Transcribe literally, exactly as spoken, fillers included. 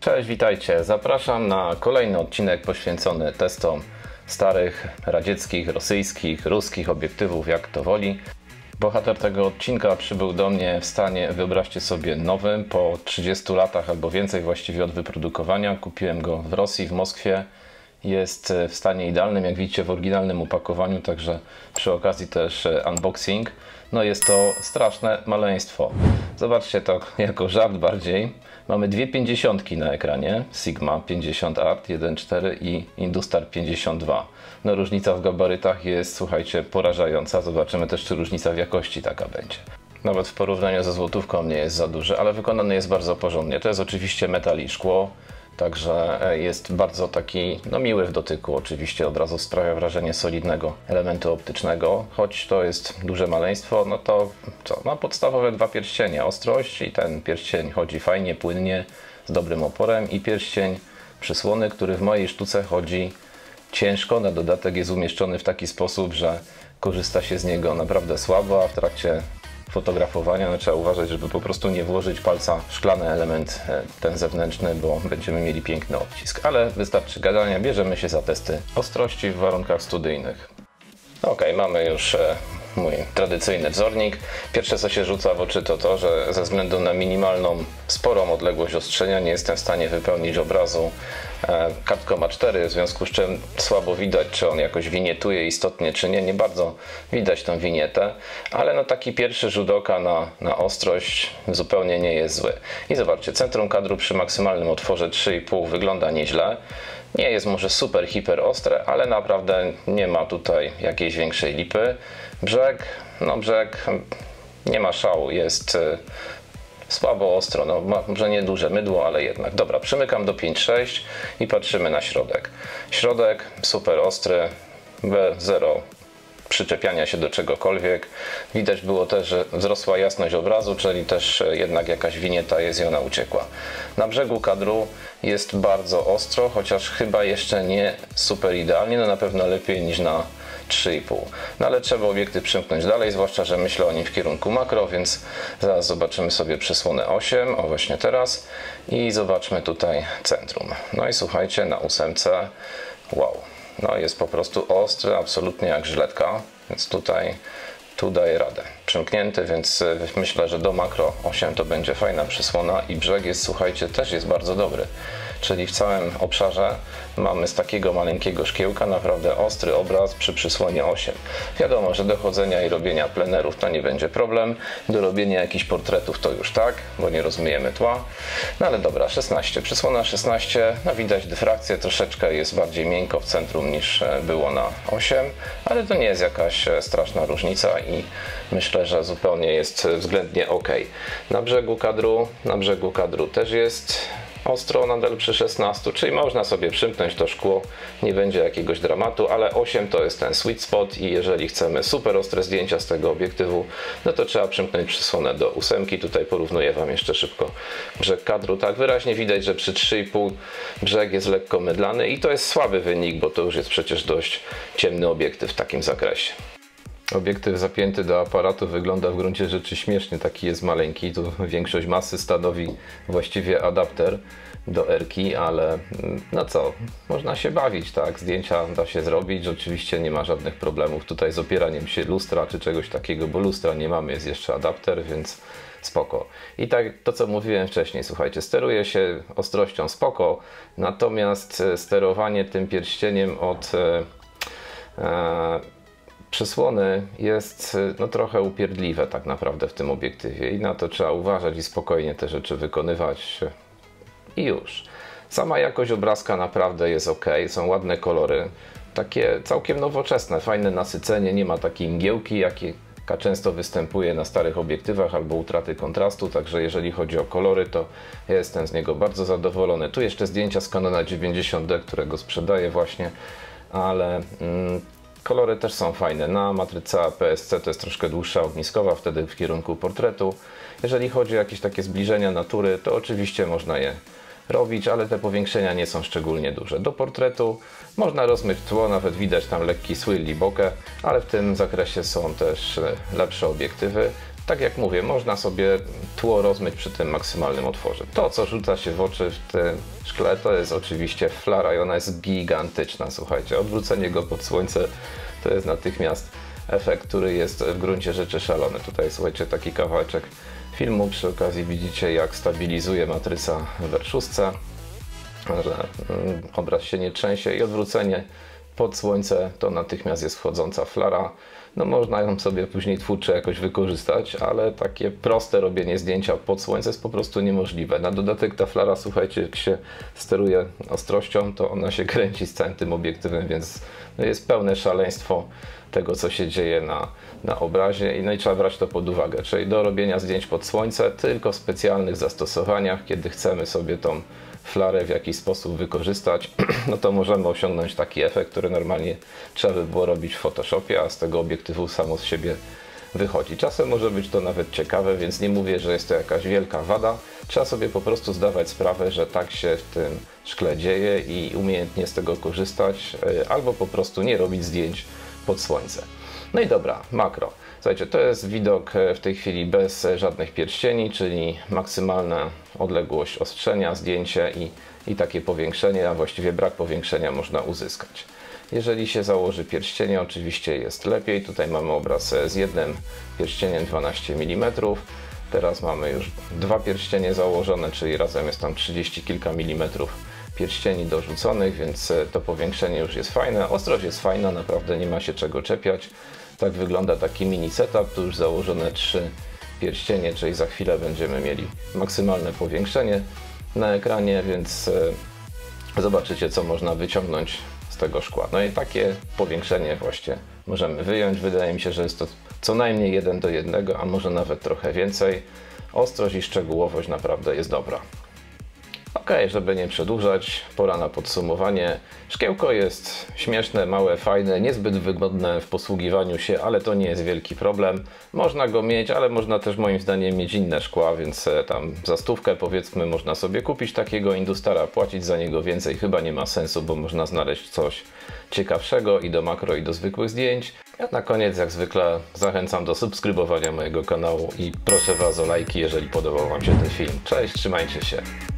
Cześć, witajcie. Zapraszam na kolejny odcinek poświęcony testom starych, radzieckich, rosyjskich, ruskich obiektywów, jak to woli. Bohater tego odcinka przybył do mnie w stanie, wyobraźcie sobie, nowym, po trzydziestu latach albo więcej właściwie od wyprodukowania. Kupiłem go w Rosji, w Moskwie. Jest w stanie idealnym, jak widzicie, w oryginalnym opakowaniu, także przy okazji też unboxing. No jest to straszne maleństwo. Zobaczcie to jako żart bardziej. Mamy dwie pięćdziesiątki na ekranie, Sigma pięćdziesiąt Art jeden przecinek cztery i Industar pięćdziesiąt dwa. No różnica w gabarytach jest, słuchajcie, porażająca. Zobaczymy też, czy różnica w jakości taka będzie. Nawet w porównaniu ze złotówką nie jest za duży, ale wykonany jest bardzo porządnie. To jest oczywiście metal i szkło. Także jest bardzo taki, no, miły w dotyku, oczywiście od razu sprawia wrażenie solidnego elementu optycznego. Choć to jest duże maleństwo, no to co, ma podstawowe dwa pierścienie, ostrość i ten pierścień chodzi fajnie, płynnie, z dobrym oporem i pierścień przysłony, który w mojej sztuce chodzi ciężko, na dodatek jest umieszczony w taki sposób, że korzysta się z niego naprawdę słabo, a w trakcie fotografowania, no, trzeba uważać, żeby po prostu nie włożyć palca w szklany element, ten zewnętrzny, bo będziemy mieli piękny odcisk. Ale wystarczy gadania, bierzemy się za testy ostrości w warunkach studyjnych. Ok, mamy już mój tradycyjny wzornik. Pierwsze, co się rzuca w oczy, to to, że ze względu na minimalną, sporą odległość ostrzenia nie jestem w stanie wypełnić obrazu kartką A cztery, w związku z czym słabo widać, czy on jakoś winietuje istotnie, czy nie. Nie bardzo widać tą winietę, ale no taki pierwszy rzut oka na, na ostrość zupełnie nie jest zły. I zobaczcie, centrum kadru przy maksymalnym otworze trzy i pół wygląda nieźle. Nie jest może super, hiper ostre, ale naprawdę nie ma tutaj jakiejś większej lipy. Brzeg, no brzeg nie ma szału, jest słabo ostro, no może nie duże mydło, ale jednak. Dobra, przymykam do pięć sześć i patrzymy na środek. Środek super ostry, B zero przyczepiania się do czegokolwiek. Widać było też, że wzrosła jasność obrazu, czyli też jednak jakaś winieta jest i ona uciekła. Na brzegu kadru jest bardzo ostro, chociaż chyba jeszcze nie super idealnie, no na pewno lepiej niż na trzy i pół. No ale trzeba obiekty przymknąć dalej, zwłaszcza że myślę o nim w kierunku makro, więc zaraz zobaczymy sobie przysłonę osiem, o właśnie teraz, i zobaczmy tutaj centrum. No i słuchajcie, na ósemce, wow. No jest po prostu ostry, absolutnie jak żyletka, więc tutaj tu daje radę. Przymknięty, więc myślę, że do makro osiem to będzie fajna przysłona i brzeg jest, słuchajcie, też jest bardzo dobry. Czyli w całym obszarze mamy z takiego maleńkiego szkiełka naprawdę ostry obraz przy przysłonie osiem. Wiadomo, że do chodzenia i robienia plenerów to nie będzie problem, do robienia jakichś portretów to już tak, bo nie rozmyjemy tła. No ale dobra, szesnaście, przysłona szesnaście, no widać dyfrakcję, troszeczkę jest bardziej miękko w centrum niż było na osiem, ale to nie jest jakaś straszna różnica i myślę, że zupełnie jest względnie ok. Na brzegu kadru, na brzegu kadru też jest ostro nadal przy szesnastu, czyli można sobie przymknąć to szkło, nie będzie jakiegoś dramatu, ale osiem to jest ten sweet spot i jeżeli chcemy super ostre zdjęcia z tego obiektywu, no to trzeba przymknąć przysłonę do ósemki. Tutaj porównuję Wam jeszcze szybko brzeg kadru. Tak wyraźnie widać, że przy trzy i pół brzeg jest lekko mydlany i to jest słaby wynik, bo to już jest przecież dość ciemny obiektyw w takim zakresie. Obiektyw zapięty do aparatu wygląda w gruncie rzeczy śmiesznie, taki jest maleńki, tu większość masy stanowi właściwie adapter do erki, ale no co, można się bawić, tak, zdjęcia da się zrobić, oczywiście nie ma żadnych problemów tutaj z opieraniem się lustra czy czegoś takiego, bo lustra nie mamy, jest jeszcze adapter, więc spoko. I tak to, co mówiłem wcześniej, słuchajcie, steruje się ostrością spoko, natomiast sterowanie tym pierścieniem od e, przysłony jest no, trochę upierdliwe tak naprawdę w tym obiektywie i na to trzeba uważać i spokojnie te rzeczy wykonywać i już. Sama jakość obrazka naprawdę jest ok, są ładne kolory, takie całkiem nowoczesne, fajne nasycenie, nie ma takiej mgiełki, jakiej często występuje na starych obiektywach albo utraty kontrastu, także jeżeli chodzi o kolory, to ja jestem z niego bardzo zadowolony. Tu jeszcze zdjęcia z Canona dziewięćdziesiąt D, którego sprzedaję właśnie, ale mm, kolory też są fajne. Na matrycy A P S C to jest troszkę dłuższa ogniskowa, wtedy w kierunku portretu. Jeżeli chodzi o jakieś takie zbliżenia natury, to oczywiście można je robić, ale te powiększenia nie są szczególnie duże. Do portretu można rozmyć tło, nawet widać tam lekki swill i bokeh, ale w tym zakresie są też lepsze obiektywy. tak jak mówię, można sobie tło rozmyć przy tym maksymalnym otworze. To, co rzuca się w oczy w tym szkle, to jest oczywiście flara i ona jest gigantyczna, słuchajcie. Odwrócenie go pod słońce to jest natychmiast efekt, który jest w gruncie rzeczy szalony. Tutaj, słuchajcie, taki kawałeczek filmu. Przy okazji widzicie, jak stabilizuje matryca w R sześć, że obraz się nie trzęsie, i odwrócenie pod słońce to natychmiast jest wchodząca flara. No można ją sobie później twórczo jakoś wykorzystać, ale takie proste robienie zdjęcia pod słońce jest po prostu niemożliwe. Na dodatek ta flara, słuchajcie, jak się steruje ostrością, to ona się kręci z całym tym obiektywem, więc jest pełne szaleństwo tego, co się dzieje na, na obrazie, i no i trzeba brać to pod uwagę. Czyli do robienia zdjęć pod słońce tylko w specjalnych zastosowaniach, kiedy chcemy sobie tą flarę w jakiś sposób wykorzystać, no to możemy osiągnąć taki efekt, który normalnie trzeba by było robić w Photoshopie, a z tego obiektywu samo z siebie wychodzi. Czasem może być to nawet ciekawe, więc nie mówię, że jest to jakaś wielka wada. Trzeba sobie po prostu zdawać sprawę, że tak się w tym szkle dzieje i umiejętnie z tego korzystać, albo po prostu nie robić zdjęć pod słońce. No i dobra, makro. Słuchajcie, to jest widok w tej chwili bez żadnych pierścieni, czyli maksymalna odległość ostrzenia, zdjęcie i, i takie powiększenie, a właściwie brak powiększenia można uzyskać. Jeżeli się założy pierścienie, oczywiście jest lepiej. Tutaj mamy obraz z jednym pierścieniem dwanaście milimetrów. Teraz mamy już dwa pierścienie założone, czyli razem jest tam trzydzieści kilka milimetrów pierścieni dorzuconych, więc to powiększenie już jest fajne. Ostrość jest fajna, naprawdę nie ma się czego czepiać. Tak wygląda taki mini setup, tu już założone trzy pierścienie, czyli za chwilę będziemy mieli maksymalne powiększenie na ekranie, więc zobaczycie, co można wyciągnąć z tego szkła. No i takie powiększenie właśnie możemy wyjąć. Wydaje mi się, że jest to co najmniej jeden do jednego, a może nawet trochę więcej. Ostrość i szczegółowość naprawdę jest dobra. Ok, żeby nie przedłużać, pora na podsumowanie. Szkiełko jest śmieszne, małe, fajne, niezbyt wygodne w posługiwaniu się, ale to nie jest wielki problem. Można go mieć, ale można też moim zdaniem mieć inne szkła, więc tam za stówkę powiedzmy można sobie kupić takiego Industara, płacić za niego więcej chyba nie ma sensu, bo można znaleźć coś ciekawszego i do makro, i do zwykłych zdjęć. Ja na koniec jak zwykle zachęcam do subskrybowania mojego kanału i proszę Was o lajki, jeżeli podobał Wam się ten film. Cześć, trzymajcie się!